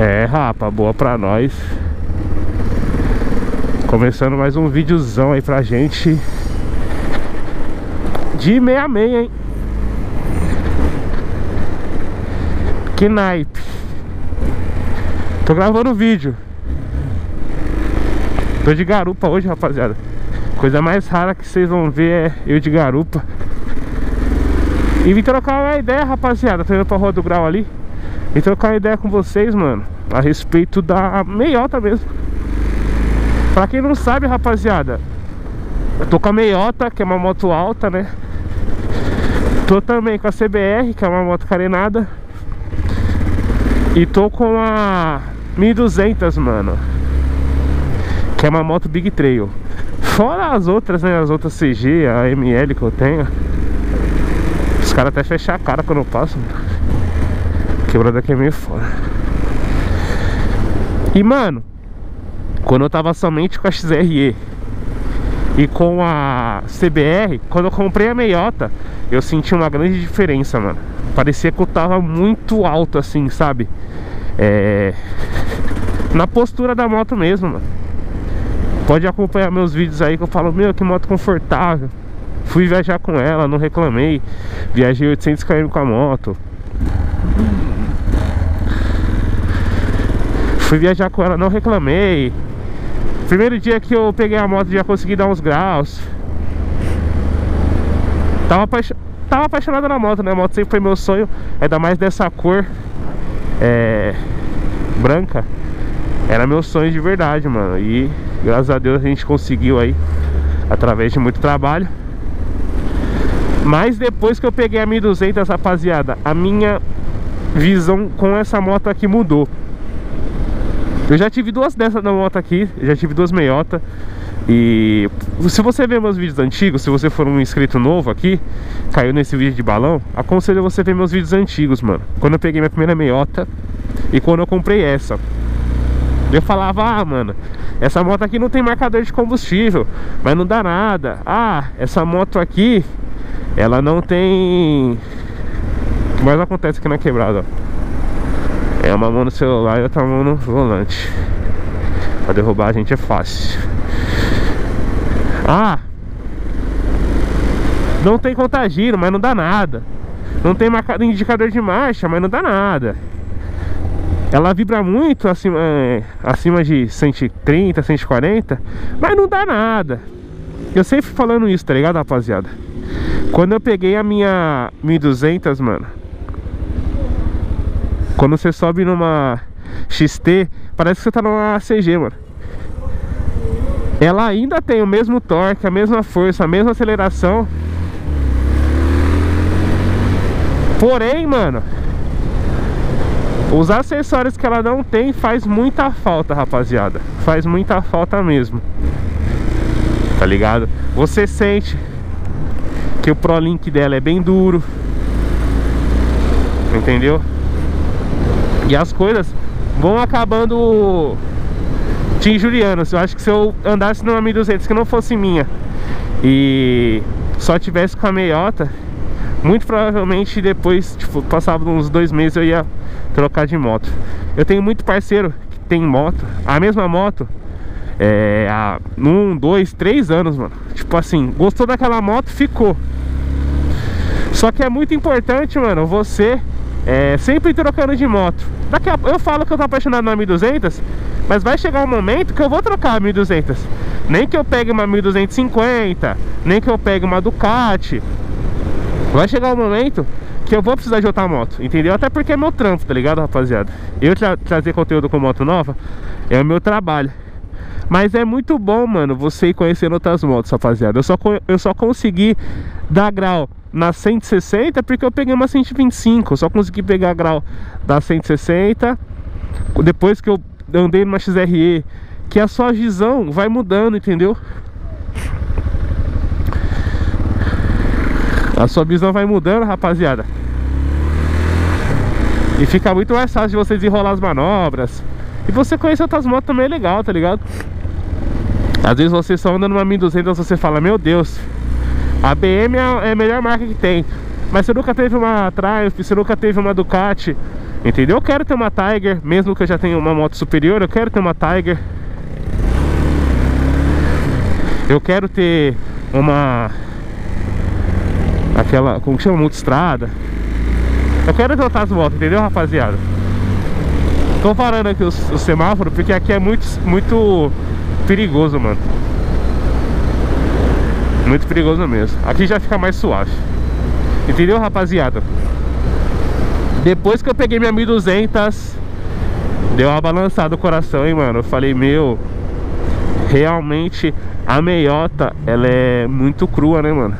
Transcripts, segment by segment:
É, rapa, boa pra nós. Começando mais um videozão aí pra gente. De meia a meia, hein? Que naipe. Tô gravando o vídeo. Tô de garupa hoje, rapaziada. Coisa mais rara que vocês vão ver é eu de garupa. E vim trocar uma ideia, rapaziada. Tô indo pra Rua do Grau ali. Vim trocar uma ideia com vocês, mano, a respeito da meiota mesmo. Pra quem não sabe, rapaziada, eu tô com a meiota, que é uma moto alta, né? Tô também com a CBR, que é uma moto carenada. E tô com a 1200, mano, que é uma moto Big Trail. Fora as outras, né? As outras CG, a ML que eu tenho. Os caras até fecham a cara quando eu passo, mano. Quebrada aqui é meio foda. E, mano, quando eu tava somente com a XRE e com a CBR, quando eu comprei a meiota, eu senti uma grande diferença, mano. Parecia que eu tava muito alto, assim, sabe? Na postura da moto mesmo, mano. Pode acompanhar meus vídeos aí que eu falo, meu, que moto confortável. Fui viajar com ela, não reclamei. Viajei 800 km com a moto. Fui viajar com ela, não reclamei. Primeiro dia que eu peguei a moto, já consegui dar uns graus. Tava apaixonado na moto, né? A moto sempre foi meu sonho. Ainda mais dessa cor branca. Era meu sonho de verdade, mano. E graças a Deus a gente conseguiu aí, através de muito trabalho. Mas depois que eu peguei a 1200, rapaziada, a minha visão com essa moto aqui mudou. Eu já tive duas dessas na moto aqui, já tive duas meiota. E se você ver meus vídeos antigos, se você for um inscrito novo aqui, caiu nesse vídeo de balão, aconselho você ver meus vídeos antigos, mano. Quando eu peguei minha primeira meiota e quando eu comprei essa, eu falava, ah, mano, essa moto aqui não tem marcador de combustível, mas não dá nada. Ah, essa moto aqui, ela não tem... O que mais acontece aqui na quebrada, ó? É uma mão no celular e outra mão no volante. Pra derrubar a gente é fácil. Ah, não tem contagiro, mas não dá nada. Não tem indicador de marcha, mas não dá nada. Ela vibra muito acima de 130, 140, mas não dá nada. Eu sempre falando isso, tá ligado, rapaziada? Quando eu peguei a minha 1200, mano, quando você sobe numa XT, parece que você tá numa CG, mano. Ela ainda tem o mesmo torque, a mesma força, a mesma aceleração. Porém, mano, os acessórios que ela não tem faz muita falta, rapaziada. Faz muita falta mesmo. Tá ligado? Você sente que o ProLink dela é bem duro. Entendeu? E as coisas vão acabando te injuriando. Eu acho que se eu andasse numa 1200 que não fosse minha e só tivesse com a meiota, muito provavelmente depois, tipo, passava uns 2 meses, eu ia trocar de moto. Eu tenho muito parceiro que tem moto, a mesma moto, há 1, 2, 3 anos, mano. Tipo assim, gostou daquela moto, ficou. Só que é muito importante, mano, você... sempre trocando de moto. Eu falo que eu tô apaixonado na 1200, mas vai chegar um momento que eu vou trocar a 1200. Nem que eu pegue uma 1250, nem que eu pegue uma Ducati, vai chegar um momento que eu vou precisar de outra moto, entendeu? Até porque é meu trampo, tá ligado, rapaziada? Eu trazer conteúdo com moto nova é o meu trabalho. Mas é muito bom, mano, você ir conhecendo outras motos, rapaziada. Eu só consegui dar grau na 160 porque eu peguei uma 125. Eu só consegui pegar grau da 160 depois que eu andei numa XRE, que a sua visão vai mudando, entendeu? A sua visão vai mudando, rapaziada, e fica muito mais fácil de você desenrolar as manobras. E você conhecer outras motos também é legal, tá ligado? Às vezes você só anda numa 1200, você fala, meu Deus, a BM é a melhor marca que tem. Mas você nunca teve uma Triumph, você nunca teve uma Ducati, Entendeu? Eu quero ter uma Tiger, mesmo que eu já tenha uma moto superior, eu quero ter uma Tiger. Eu quero ter uma... aquela... como que chama? Multistrada. Eu quero ter outras motos, entendeu, rapaziada? Tô parando aqui o semáforo, porque aqui é muito perigoso, mano. Muito perigoso mesmo. Aqui já fica mais suave. Entendeu, rapaziada? Depois que eu peguei minha 1200, deu uma balançada no coração, hein, mano. Eu falei, meu, realmente a Meiota, ela é muito crua, né, mano.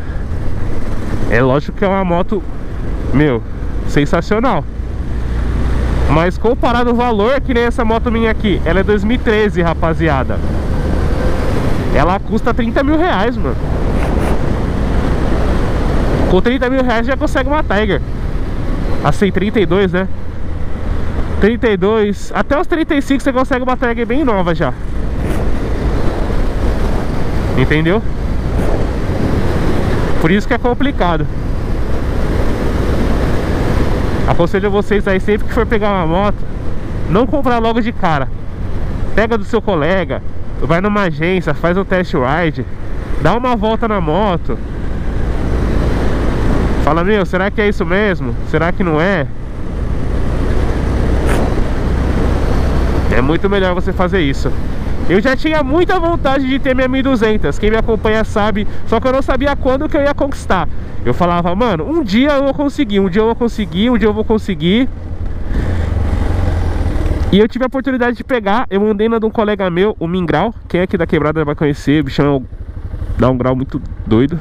É lógico que é uma moto, meu, sensacional, mas comparado ao valor, que nem essa moto minha aqui, ela é 2013, rapaziada. Ela custa 30 mil reais, mano. Com 30 mil reais já consegue uma Tiger. Assim, 32, né? 32, até os 35 você consegue uma Tiger bem nova já. Entendeu? Por isso que é complicado. Aconselho vocês aí, sempre que for pegar uma moto, não comprar logo de cara. Pega do seu colega, vai numa agência, faz um test ride, dá uma volta na moto. Fala, meu, será que é isso mesmo? Será que não é? É muito melhor você fazer isso. Eu já tinha muita vontade de ter minha 1200. Quem me acompanha sabe. Só que eu não sabia quando que eu ia conquistar. Eu falava, mano, um dia eu vou conseguir. Um dia eu vou conseguir, um dia eu vou conseguir. E eu tive a oportunidade de pegar. Eu mandei na de um colega meu, o Mingral. Quem é aqui da quebrada vai conhecer. O bichão dá um grau muito doido.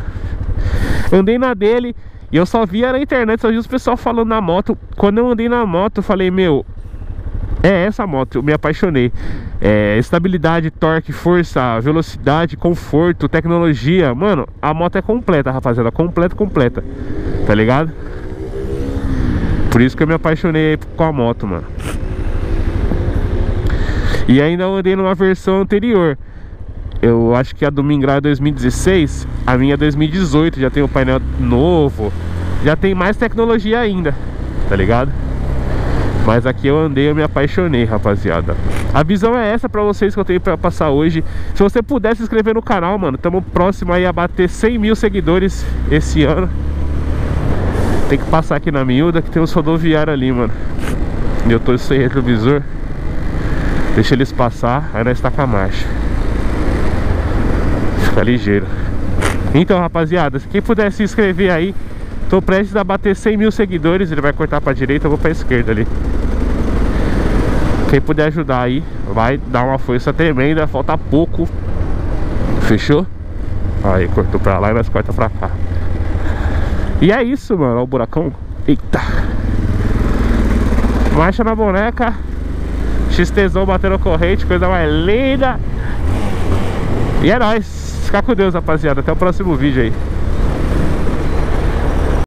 Andei na dele. E eu só via na internet, só vi os pessoal falando na moto. Quando eu andei na moto, eu falei, meu, é essa moto, eu me apaixonei. É, estabilidade, torque, força, velocidade, conforto, tecnologia. Mano, a moto é completa, rapaziada. Completa. Tá ligado? Por isso que eu me apaixonei com a moto, mano. E ainda andei numa versão anterior. Eu acho que a do Mingral é 2016, a minha é 2018, já tem o painel novo, já tem mais tecnologia ainda, tá ligado? Mas aqui eu andei, eu me apaixonei, rapaziada. A visão é essa pra vocês que eu tenho pra passar hoje. Se você puder se inscrever no canal, mano, tamo próximo aí a bater 100 mil seguidores esse ano. Tem que passar aqui na miúda, que tem uns rodoviários ali, mano. Eu tô sem retrovisor. Deixa eles passar, aí nós taca a marcha. Tá ligeiro. Então, rapaziada, quem puder se inscrever aí, tô prestes a bater 100 mil seguidores. Ele vai cortar pra direita, eu vou pra esquerda ali. Quem puder ajudar aí, vai dar uma força tremenda. Falta pouco. Fechou? Aí, cortou pra lá e nós corta pra cá. E é isso, mano. Olha o buracão. Eita. Marcha na boneca. XTzão batendo corrente. Coisa mais linda. E é nóis. Ficar com Deus, rapaziada. Até o próximo vídeo aí.